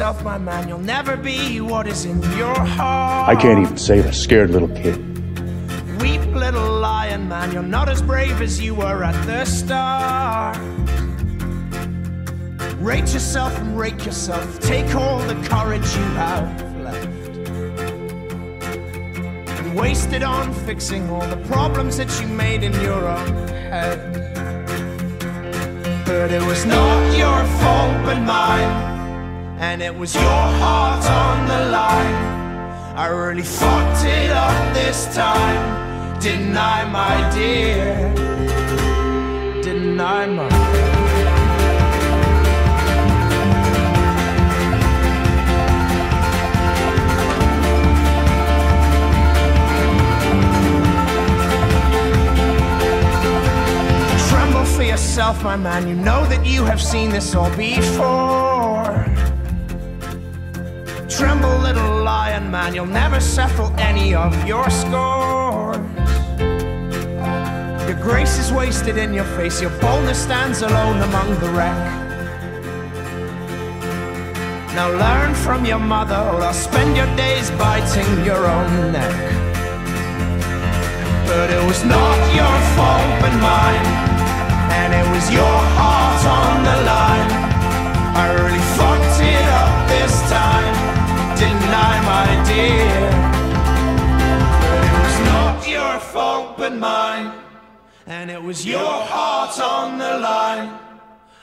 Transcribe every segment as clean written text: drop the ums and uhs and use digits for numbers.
yourself, my man. You'll never be what is in your heart. I can't even save a scared little kid. Weep, little lion man. You're not as brave as you were at the start. Rate yourself and rake yourself. Take all the courage you have left and waste it on fixing all the problems that you made in your own head. But it was not your fault but mine, and it was your heart on the line. I really fucked it up this time, didn't I, my dear? Didn't I, my dear? Yourself, my man, you know that you have seen this all before. Tremble, little lion man, you'll never settle any of your scores. Your grace is wasted in your face, your boldness stands alone among the wreck. Now learn from your mother, or I'll spend your days biting your own neck. But it was not your fault but mine, and it was your heart on the line. I really fucked it up this time, didn't I, my dear? But it was not your fault but mine, and it was your heart on the line.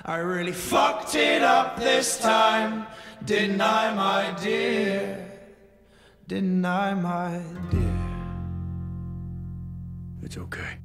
I really fucked it up this time, didn't I, my dear? Didn't I, my dear? It's okay.